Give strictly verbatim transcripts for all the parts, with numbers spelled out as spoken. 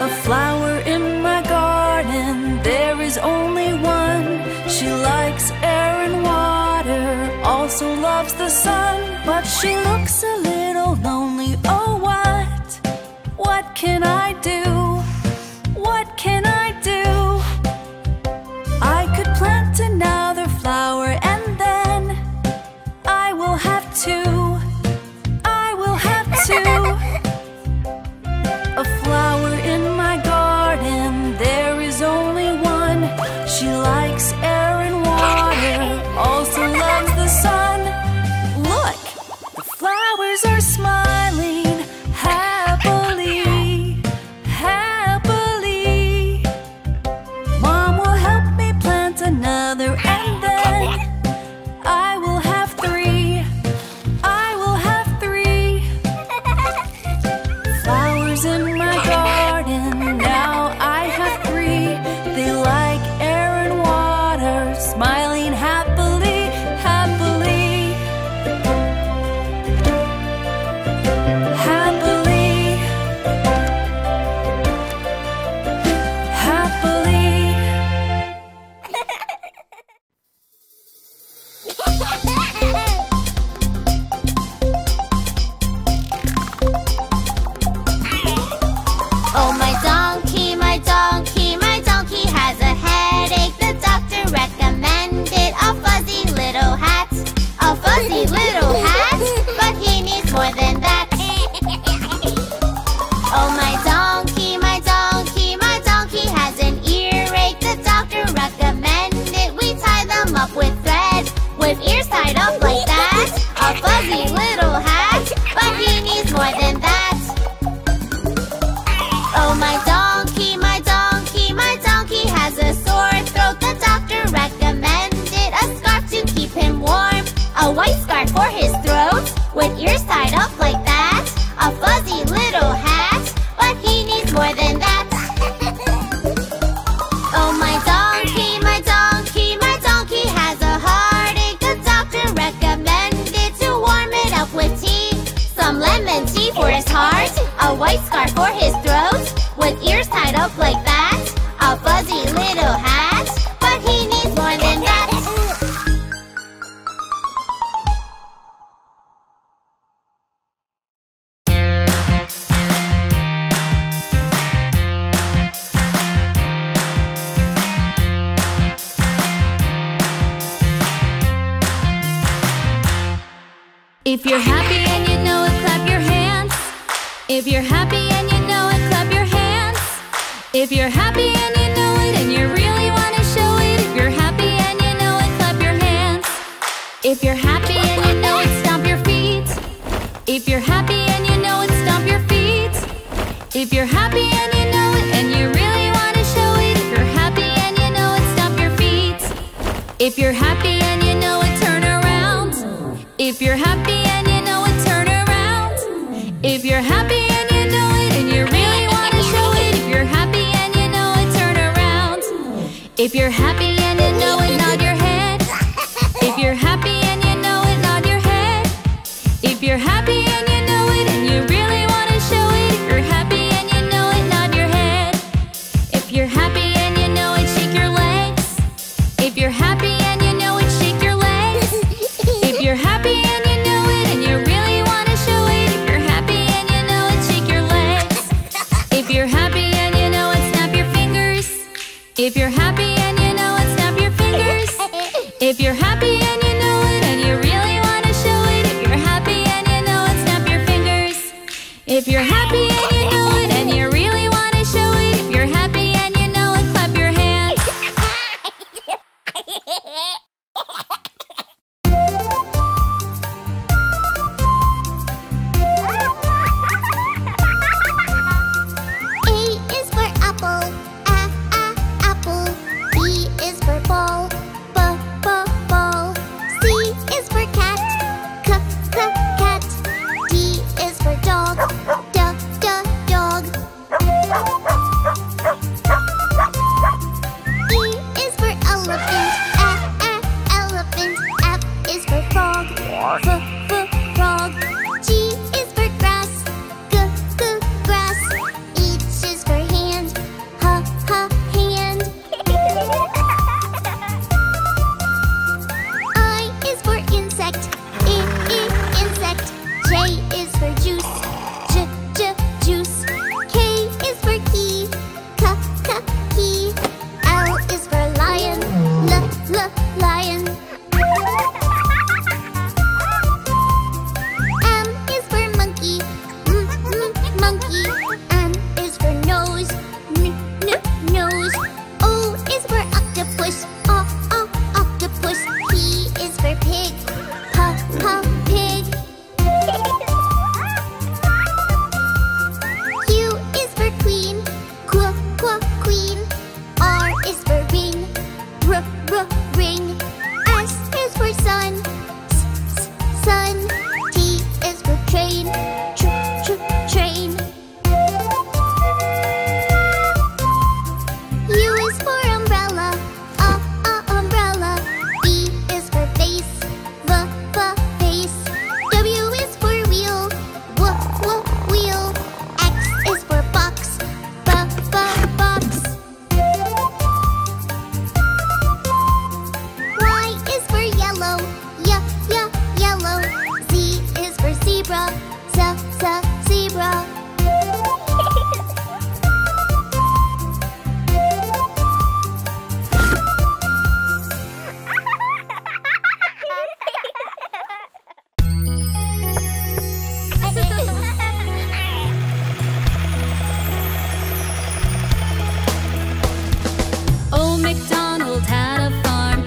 A flower in my garden, there is only one. She likes air and water, also loves the sun. But she looks a little lonely, oh what? What can I do? What can I do? I could plant another flower and then I will have to, I will have to. A flower in my garden, there is only one. She likes air and water, also loves the sun. Look, the flowers are smiling happily, happily. Mom will help me plant another, and then I will have three, I will have three. Flowers in frog. for sun, s -s sun. T is for train, tr tr train. U is for umbrella, a a umbrella. V is for face, v v face. W is for wheel, w w wheel. X is for box, b b box. Zebra, za za zebra. Oh, MacDonald had a farm.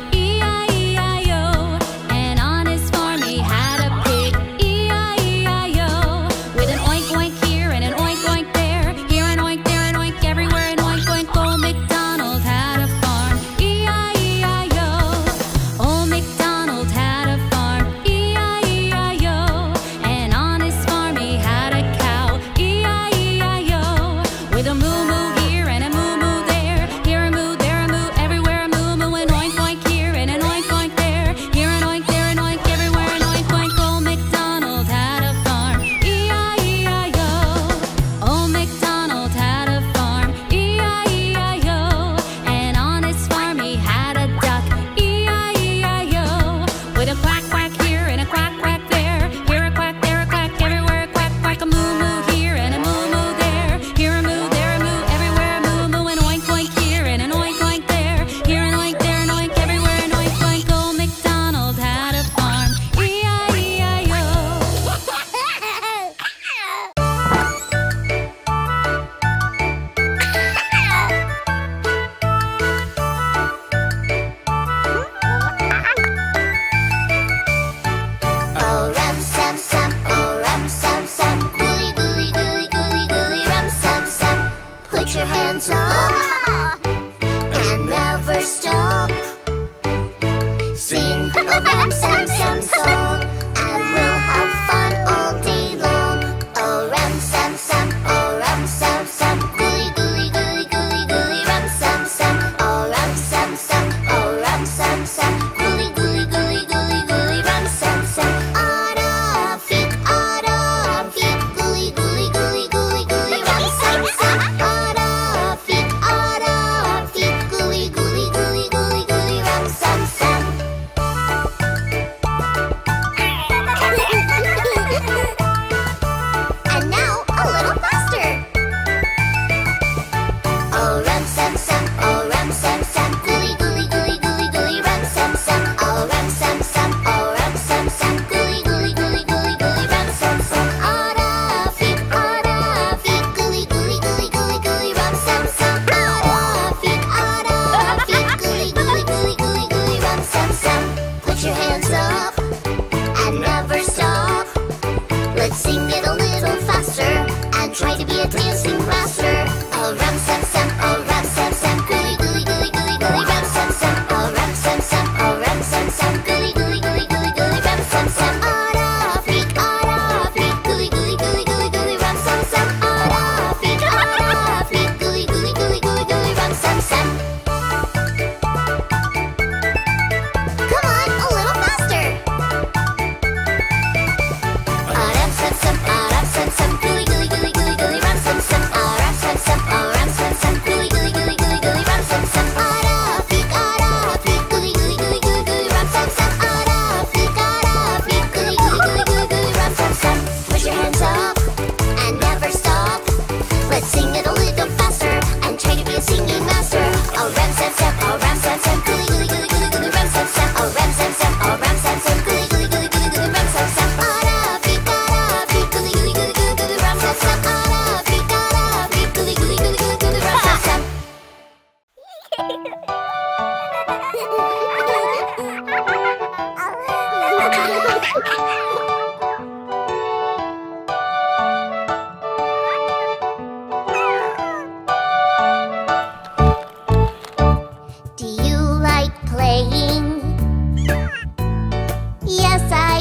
Do you like playing?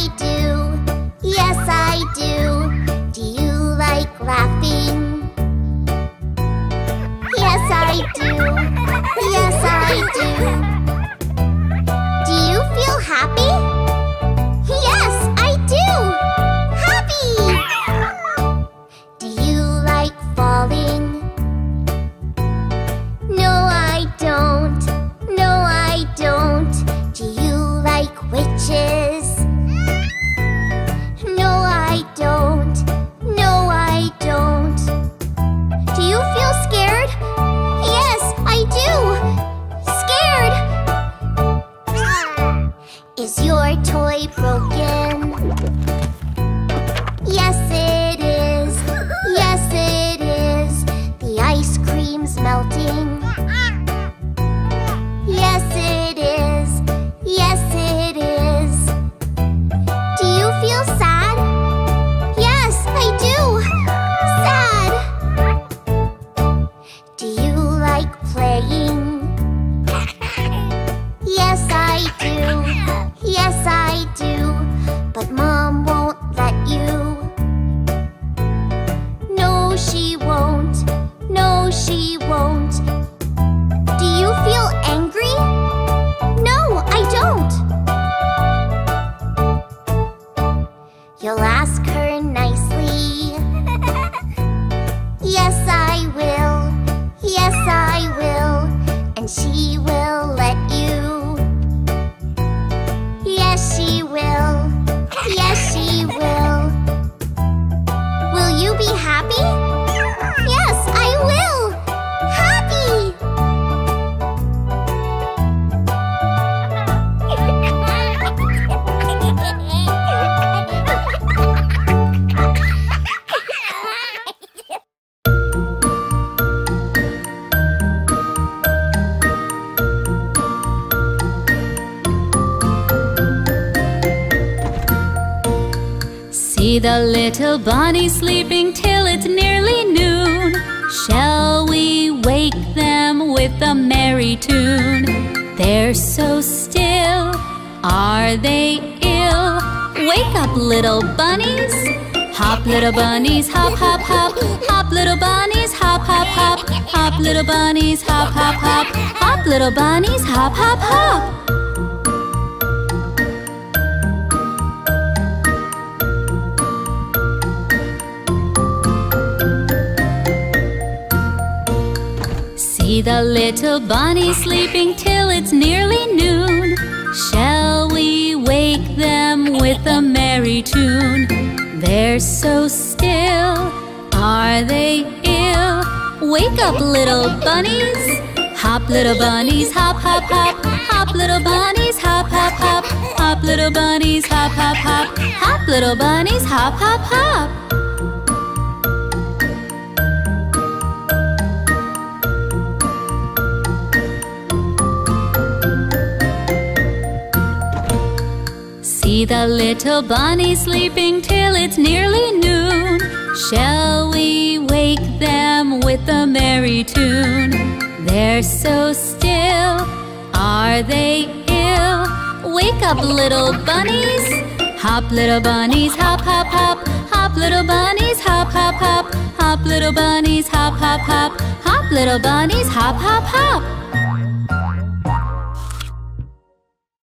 I do. Yes, I do. Do you like laughing? Yes, I do. Yes, I do. Do you feel happy? Yes, I do. Happy! Do you like falling? No, I don't. No, I don't. Do you like witches? No, I don't. No, I don't. Do you feel scared? Yes, I do. Scared. Is your toy broken? Yes, it is. Yes, it is. The ice cream's melting. Yes, it is. Yes, it is. Do you feel sad? Yes, I do. Sad. Do you like playing? Yes, I do. Yes, I do. But Mom won't let you. No, she won't. No, she won't. Do you feel angry? No, I don't. You'll ask her nicely. Yes, I will. Yes, I will. And she will let you. Yes, she will. Yes, she will. Will you be happy? Yes, I will. Happy! See the little bunny sleeping till it's nearly noon. Shall we wake them with a merry tune? They're so still, are they ill? Wake up, little bunnies. Hop, little bunnies, hop, hop, hop. Hop, little bunnies, hop, hop, hop. Hop, little bunnies, hop, hop, hop. Hop, little bunnies, hop, hop, hop. See the little bunny sleeping till it's nearly noon. Shall we wake them with a merry tune? They're so still, are they ill? Wake up, little bunnies. Hop, little bunnies, hop, hop, hop. Hop, little bunnies, hop, hop, hop. Hop, little bunnies, hop, hop, hop. Hop, little bunnies, hop, hop, hop. See the little bunny sleeping till it's nearly noon. Shall we wake them with a merry tune? They're so still, are they ill? Wake up, little bunnies. Hop, little bunnies, hop, hop, hop. Hop, little bunnies, hop, hop, hop. Hop, little bunnies, hop, hop, hop. Hop, little bunnies, hop, hop, hop.